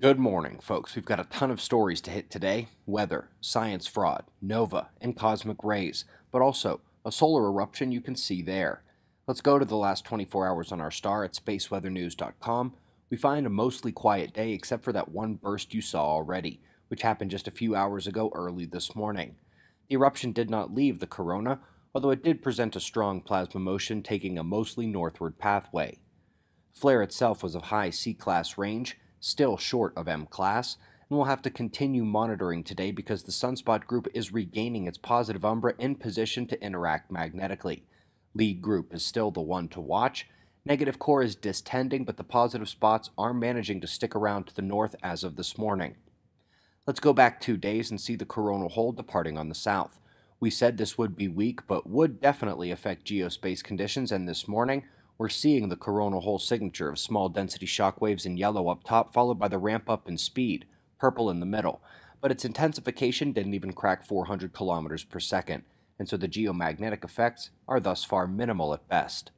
Good morning, folks. We've got a ton of stories to hit today. Weather, science fraud, NOVA, and cosmic rays, but also a solar eruption you can see there. Let's go to the last 24 hours on our star at spaceweathernews.com. We find a mostly quiet day except for that one burst you saw already, which happened just a few hours ago early this morning. The eruption did not leave the corona, although it did present a strong plasma motion taking a mostly northward pathway. The flare itself was of high C-class range, still short of M-class, and we'll have to continue monitoring today because the Sunspot Group is regaining its positive umbra in position to interact magnetically. Lead Group is still the one to watch. Negative Core is distending, but the positive spots are managing to stick around to the north as of this morning. Let's go back 2 days and see the coronal hole departing on the south. We said this would be weak, but would definitely affect geospace conditions, and this morning, we're seeing the coronal hole signature of small density shockwaves in yellow up top, followed by the ramp up in speed, purple in the middle. But its intensification didn't even crack 400 kilometers per second, and so the geomagnetic effects are thus far minimal at best.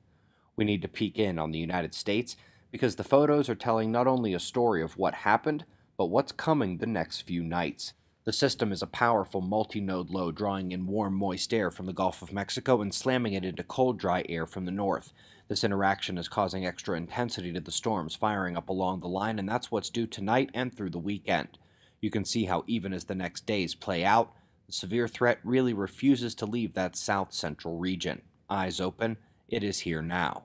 We need to peek in on the United States because the photos are telling not only a story of what happened, but what's coming the next few nights. The system is a powerful multi-node low drawing in warm, moist air from the Gulf of Mexico and slamming it into cold, dry air from the north. This interaction is causing extra intensity to the storms firing up along the line, and that's what's due tonight and through the weekend. You can see how even as the next days play out, the severe threat really refuses to leave that south-central region. Eyes open, it is here now.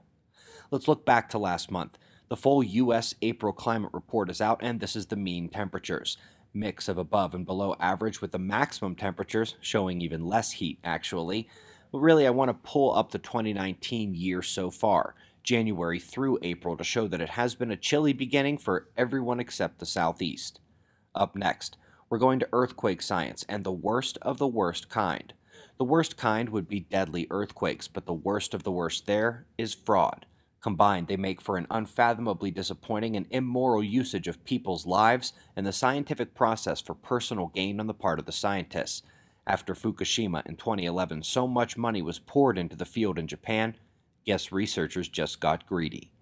Let's look back to last month. The full U.S. April climate report is out, and this is the mean temperatures. Mix of above and below average, with the maximum temperatures showing even less heat, actually. But really, I want to pull up the 2019 year so far, January through April, to show that it has been a chilly beginning for everyone except the Southeast. Up next, we're going to earthquake science, and the worst of the worst kind. The worst kind would be deadly earthquakes, but the worst of the worst there is fraud. Combined, they make for an unfathomably disappointing and immoral usage of people's lives and the scientific process for personal gain on the part of the scientists. After Fukushima in 2011, so much money was poured into the field in Japan, guess researchers just got greedy.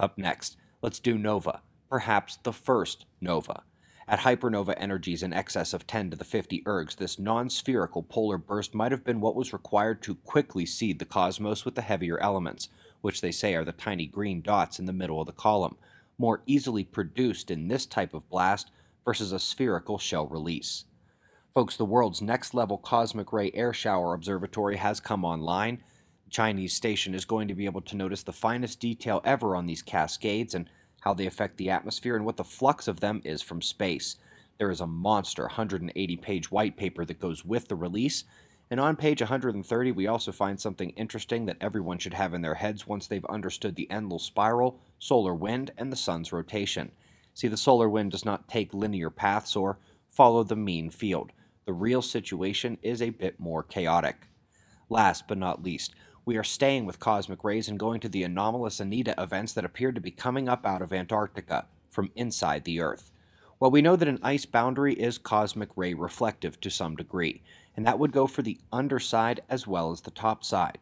Up next, let's do NOVA, perhaps the first NOVA. At hypernova energies in excess of 10 to the 50 ergs, this non-spherical polar burst might have been what was required to quickly seed the cosmos with the heavier elements, which they say are the tiny green dots in the middle of the column, more easily produced in this type of blast versus a spherical shell release. Folks, the world's next-level Cosmic Ray Air Shower Observatory has come online. The Chinese station is going to be able to notice the finest detail ever on these cascades and how they affect the atmosphere and what the flux of them is from space. There is a monster 180-page white paper that goes with the release, and on page 130, we also find something interesting that everyone should have in their heads once they've understood the Enlil spiral, solar wind, and the sun's rotation. See, the solar wind does not take linear paths or follow the mean field. The real situation is a bit more chaotic. Last but not least, we are staying with cosmic rays and going to the anomalous ANITA events that appear to be coming up out of Antarctica, from inside the Earth. Well, we know that an ice boundary is cosmic ray reflective to some degree, and that would go for the underside as well as the top side.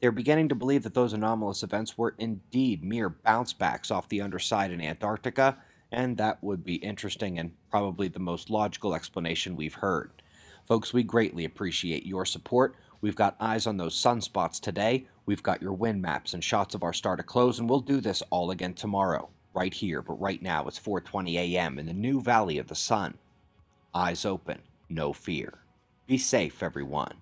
They're beginning to believe that those anomalous events were indeed mere bounce backs off the underside in Antarctica, and that would be interesting and probably the most logical explanation we've heard. Folks, we greatly appreciate your support. We've got eyes on those sunspots today. We've got your wind maps and shots of our star to close, and we'll do this all again tomorrow. Right here, but right now it's 4:20 a.m. in the new Valley of the Sun. Eyes open, no fear. Be safe, everyone.